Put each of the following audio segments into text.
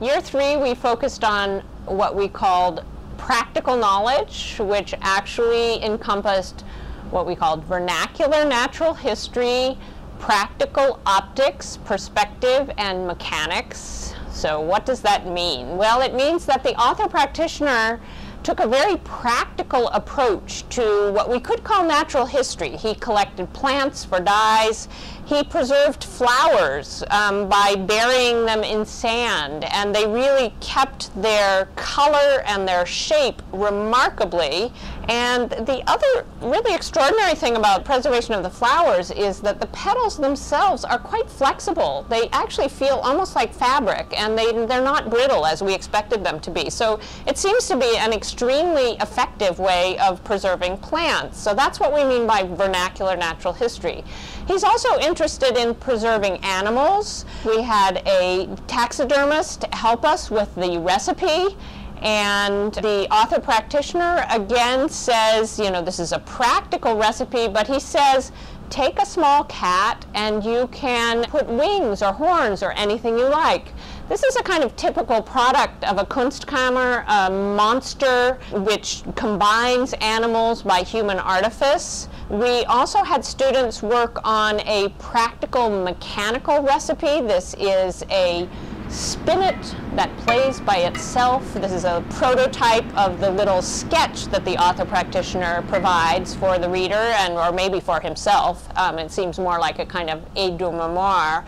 Year three, we focused on what we called practical knowledge, which actually encompassed what we called vernacular natural history, practical optics, perspective, and mechanics. So what does that mean? Well, it means that the author practitioner took a very practical approach to what we could call natural history. He collected plants for dyes. He preserved flowers by burying them in sand, and they really kept their color and their shape remarkably. And the other really extraordinary thing about preservation of the flowers is that the petals themselves are quite flexible. They actually feel almost like fabric, and they're not brittle as we expected them to be. So it seems to be an extremely effective way of preserving plants. So that's what we mean by vernacular natural history. He's also interested in preserving animals. We had a taxidermist help us with the recipe, and the author practitioner again says, you know, this is a practical recipe, but he says, take a small cat and you can put wings or horns or anything you like. This is a kind of typical product of a Kunstkammer, a monster which combines animals by human artifice. We also had students work on a practical mechanical recipe. This is a spinet that plays by itself. This is a prototype of the little sketch that the author practitioner provides for the reader, and or maybe for himself. It seems more like a kind of aide de mémoire.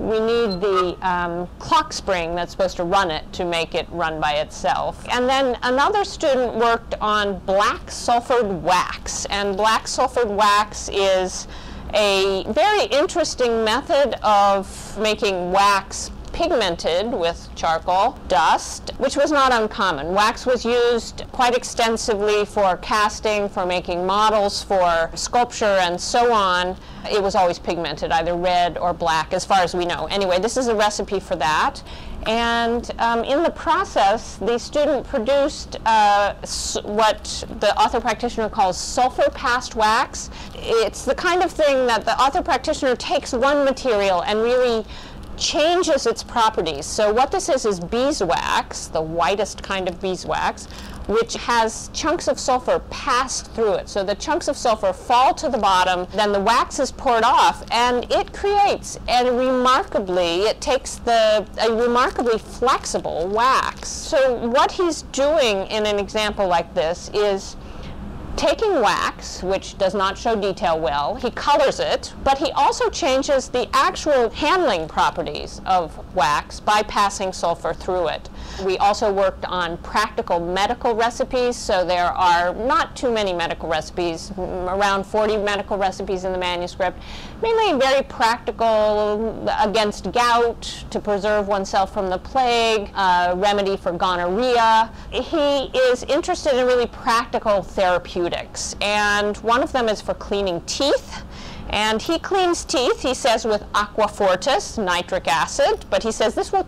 We need the clock spring that's supposed to run it to make it run by itself. And then another student worked on black sulfured wax. And black sulfured wax is a very interesting method of making wax pigmented with charcoal dust, which was not uncommon. Wax was used quite extensively for casting, for making models, for sculpture, and so on. It was always pigmented, either red or black, as far as we know. Anyway, this is a recipe for that. And in the process, the student produced what the author practitioner calls sulfur past wax. It's the kind of thing that the author practitioner takes one material and really changes its properties. So what this is beeswax, the whitest kind of beeswax, which has chunks of sulfur passed through it. So the chunks of sulfur fall to the bottom, then the wax is poured off, and it creates a remarkably flexible wax. So what he's doing in an example like this is taking wax, which does not show detail well, he colors it, but he also changes the actual handling properties of wax by passing sulfur through it. We also worked on practical medical recipes, so there are not too many medical recipes, around 40 medical recipes in the manuscript, mainly very practical, against gout, to preserve oneself from the plague, a remedy for gonorrhea. He is interested in really practical therapeutics. And one of them is for cleaning teeth. And he cleans teeth, he says, with aqua fortis, nitric acid, but he says this will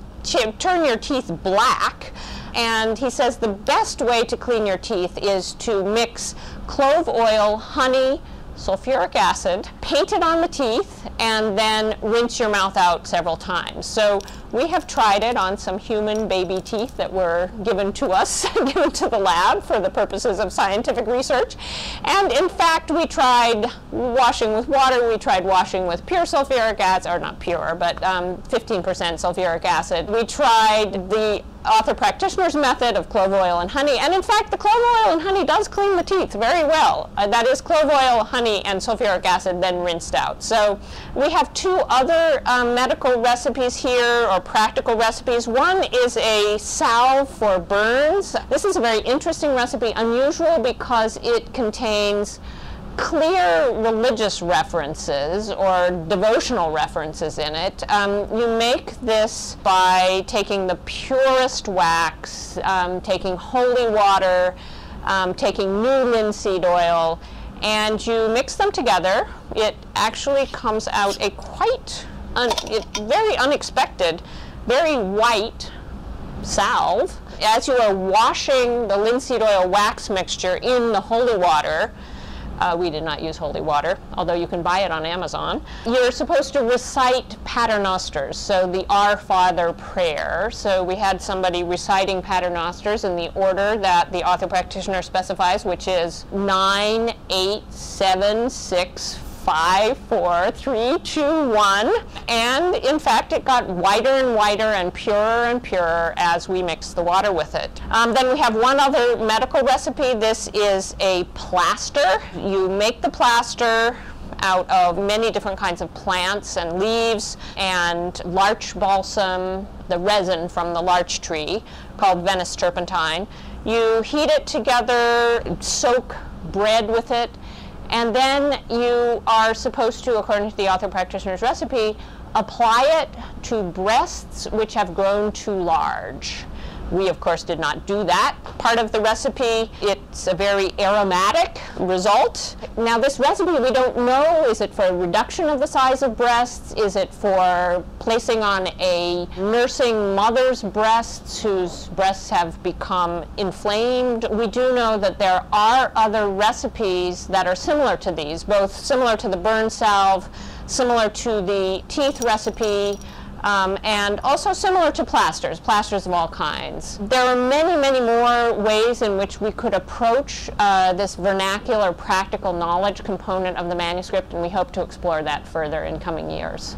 turn your teeth black. And he says the best way to clean your teeth is to mix clove oil, honey, sulfuric acid, paint it on the teeth, and then rinse your mouth out several times. So we have tried it on some human baby teeth that were given to us, given to the lab for the purposes of scientific research. And in fact, we tried washing with water, we tried washing with pure sulfuric acid, or not pure, but 15% sulfuric acid. We tried the author practitioner's method of clove oil and honey, and in fact the clove oil and honey does clean the teeth very well. That is clove oil, honey, and sulfuric acid then rinsed out. So we have two other medical recipes here, or practical recipes. One is a salve for burns. This is a very interesting recipe, unusual because it contains clear religious references or devotional references in it. You make this by taking the purest wax, taking holy water, taking new linseed oil, and you mix them together. It actually comes out a quite very unexpected, very white salve. As you are washing the linseed oil wax mixture in the holy water, We did not use holy water, although you can buy it on Amazon. You're supposed to recite paternosters, so the Our Father prayer. So we had somebody reciting paternosters in the order that the author practitioner specifies, which is 9, 8, 7, 6, 5, 4, 3, 2, 1. And in fact, it got whiter and whiter and purer as we mixed the water with it. Then we have one other medical recipe. This is a plaster. You make the plaster out of many different kinds of plants and leaves and larch balsam, the resin from the larch tree called Venice turpentine. You heat it together, soak bread with it, and then you are supposed to, according to the author practitioner's recipe, apply it to breasts which have grown too large. We, of course, did not do that part of the recipe. It's a very aromatic result. Now, this recipe, we don't know, is it for a reduction of the size of breasts? Is it for placing on a nursing mother's breasts whose breasts have become inflamed? We do know that there are other recipes that are similar to these, both similar to the burn salve, similar to the teeth recipe, and also similar to plasters, plasters of all kinds. There are many, many more ways in which we could approach this vernacular practical knowledge component of the manuscript, and we hope to explore that further in coming years.